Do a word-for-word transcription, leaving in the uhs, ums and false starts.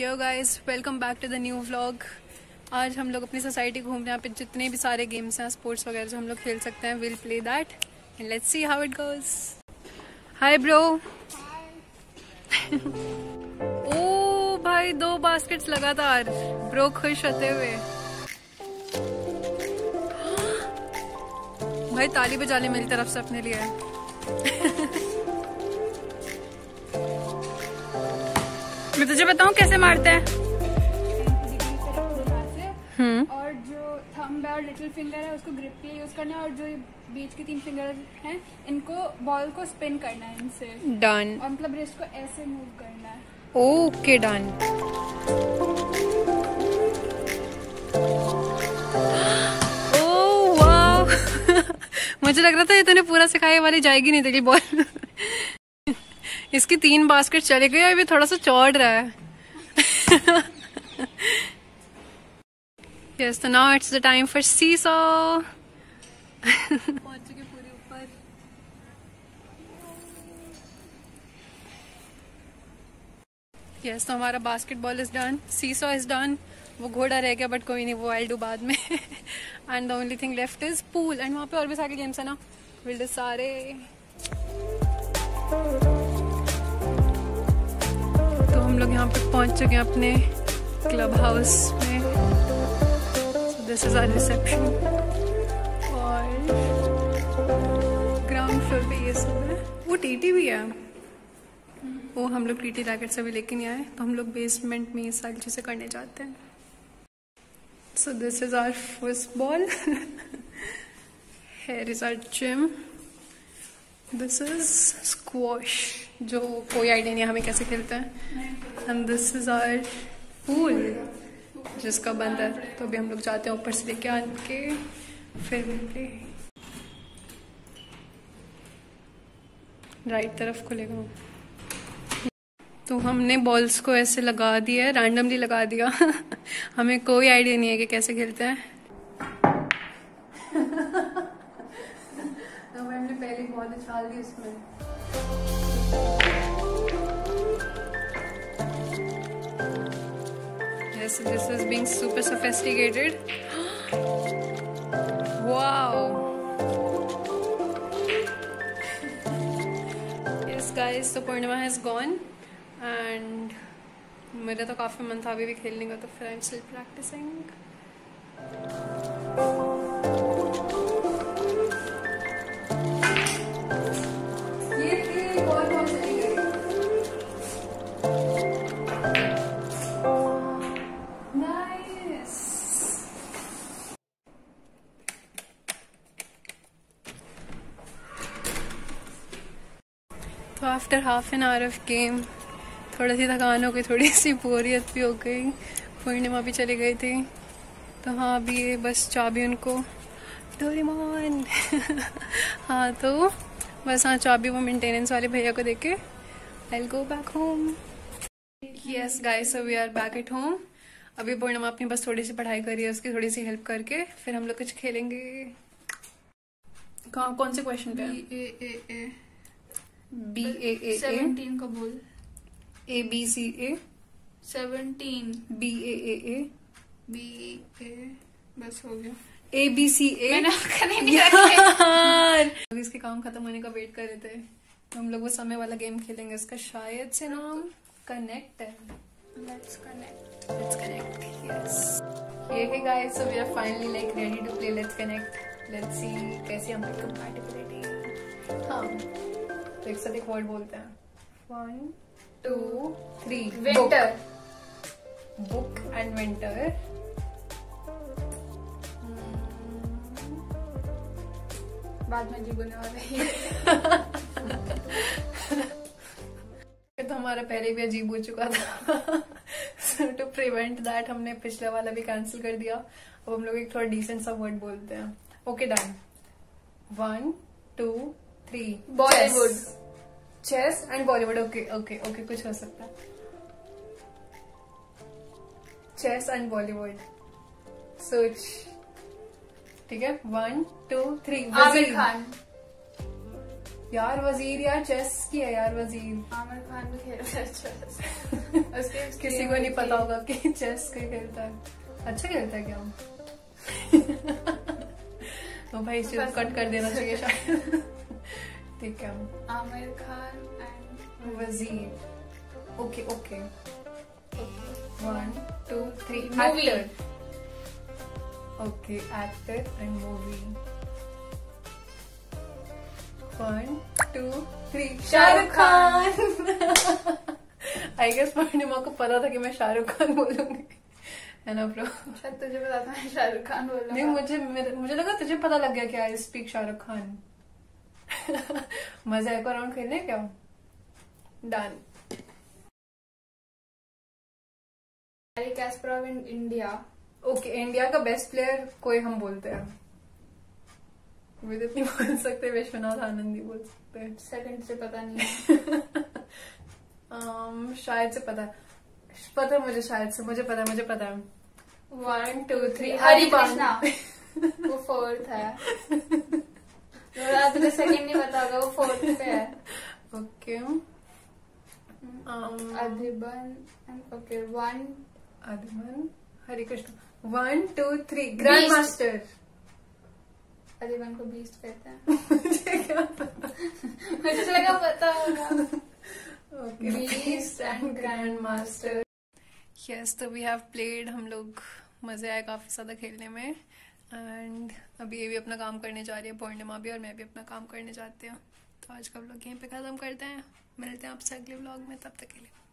Yo guys, welcome back to the new vlog. आज हम लोग अपनी सोसाइटी घूम रहे हैं। यहाँ पे जितने भी सारे गेम्स हैं, स्पोर्ट्स वगैरह जो हम लोग खेल सकते हैं, will play that and let's see how it goes. Hi bro. ओ भाई, दो बास्केट्स लगातार। ब्रो खुश होते हुए। भाई ताली बजा ले मेरी तरफ से अपने लिए। मैं तुझे बताऊं कैसे मारते हैं? हम्म। और जो थंब और लिटिल फिंगर है उसको ग्रिप के लिए यूज करना है, और जो बीच के तीन फिंगर हैं इनको बॉल को स्पिन करना है इनसे। डन। और मतलब रिस्ट को ऐसे मूव करना है। Okay done. Oh wow. मुझे लग रहा था ये तूने पूरा सिखाया, वाली जाएगी नहीं तेरी बॉल। इसकी तीन बास्केट चले गए और ये थोड़ा सा चौड़ रहा है। यस, तो now it's the time for seesaw. पहुंच चुके पूरे ऊपर। यस, तो हमारा basketball is done, seesaw is done. वो घोड़ा रह गया बट कोई नहीं, वो आई डू बाद में। And the only thing left is pool. And वहाँ पे और भी सारे गेम्स है ना, विल डू सारे। हम लोग यहाँ पे पहुंच चुके हैं अपने क्लब हाउस में। दिस इज आवर रिसेप्शन और ग्राउंड फ्लोर पे ये सब है। वो टीटी भी है। वो हम लोग टीटी रैकेट से भी लेके नहीं आए, तो हम लोग बेसमेंट में ये सारी चीजें करने जाते हैं। So this is our first ball. Here is our gym. This is squash, जो कोई आइडिया नहीं हमें कैसे खेलते हैं। And this is our pool जिसका बंद है, तो अभी हम लोग जाते हैं ऊपर से लेके आके फिर मिलते। राइट तरफ खुलेगा। तो हमने बॉल्स को ऐसे लगा दिया है, रैंडमली लगा दिया। हमें कोई आइडिया नहीं है कि कैसे खेलते हैं। तो हमने पहले बॉल उछाल दी इसमें। Yes, this is being super sophisticated. Wow. Yes guys, so Purnima has gone, and मेरा तो काफी मन था अभी भी खेलने का, तो फिर I'm still practicing. तो after half an hour of game थोड़ी सी थकान हो गई, थोड़ी सी बोरियत भी हो गई। पूर्णिमा भी चली गई थी, तो हाँ अभी ये बस चाबी उनको डोरेमोन। हाँ तो बस हाँ चाबी वो मेंटेनेंस वाले भैया को देके I will go back home. Yes guys, so we are back at home. अभी पूर्णिमा अपनी बस थोड़ी सी पढ़ाई करी है, उसकी थोड़ी सी हेल्प करके फिर हम लोग कुछ खेलेंगे। कौन कौन से क्वेश्चन पे? बी ए ए सेवनटीन का बोल। A B C A seventeen. B A A A B A. बस हो गया। A B C A. यार इसके काम खत्म होने का वेट कर रहे थे, तो हम लोग वो समय वाला गेम खेलेंगे। इसका शायद से नाम कनेक्ट है। Let's connect. Let's connect. Yes, ये है guys, so we are finally like ready to play let's connect. Let's see कैसी हमारी कंपैटिबिलिटी। हाँ, तो एक साथ एक वर्ड बोलते हैं। One two three. Winter. Book and winter. बाद में जी बोलने वाला। तो हमारा पहले भी अजीब हो चुका था। सो टू प्रिवेंट दैट हमने पिछला वाला भी कैंसिल कर दिया। अब हम लोग एक थोड़ा डिसेंट सा वर्ड बोलते हैं। Okay done. One two three. Bollywood. Chess and Bollywood. Okay okay okay, कुछ हो सकता है। Chess and Bollywood. सोच ठीक है। One two three. Wazir. Aamir Khan. यार वजीर यार चेस मिक्स किया यार वजीर। आमिर खान भी खेलता है चेस। किसी को नहीं पता होगा कि चेस के खेलता है। अच्छा खेलता है क्या वो? भाई इसे कट कर देना चाहिए शायद। ठीक है, Aamir Khan and Wazir. Okay okay, one two three. Movie. Okay, actor and movie. One two three. Shahrukh Khan. I guess Purnima को पता था कि मैं शाहरुख खान बोलूंगी, है ना ब्रो? शायद तुझे पता था मैं शाहरुख खान बोलूंगी। नहीं, मुझे मुझे लगा तुझे पता लग गया कि आई स्पीक शाहरुख खान। मजा एक राउंड खेलने क्या? Done. Kasparov in India. Okay, India का बेस्ट प्लेयर कोई हम बोलते हैं। विदित नहीं बोल सकते, विश्वनाथ आनंद ही बोल सकते हैं। सेकंड से पता नहीं। um, शायद से पता पता मुझे शायद से मुझे पता मुझे पता है। One two three. हरिबान। वो फोर्थ है। रात सेकंड नहीं पता होगा, वो फोर्थ पे है। Okay, Adhiban. Okay, one Adhiban हरे Krishna. One two three. Grandmaster. Adhiban को बीस्ट कहते हैं। मुझे क्या पता, मुझे लगा पता होगा। Okay, beast and grandmaster. Yes, तो वी हैव प्लेड। हम लोग मजे आए काफी ज्यादा खेलने में। एंड अभी ये भी अपना काम करने जा रही है, पूर्णिमा भी, और मैं भी अपना काम करने जाती हूँ। तो आज का व्लॉग यहीं पे खत्म करते हैं। मिलते हैं आपसे अगले व्लॉग में, तब तक के लिए।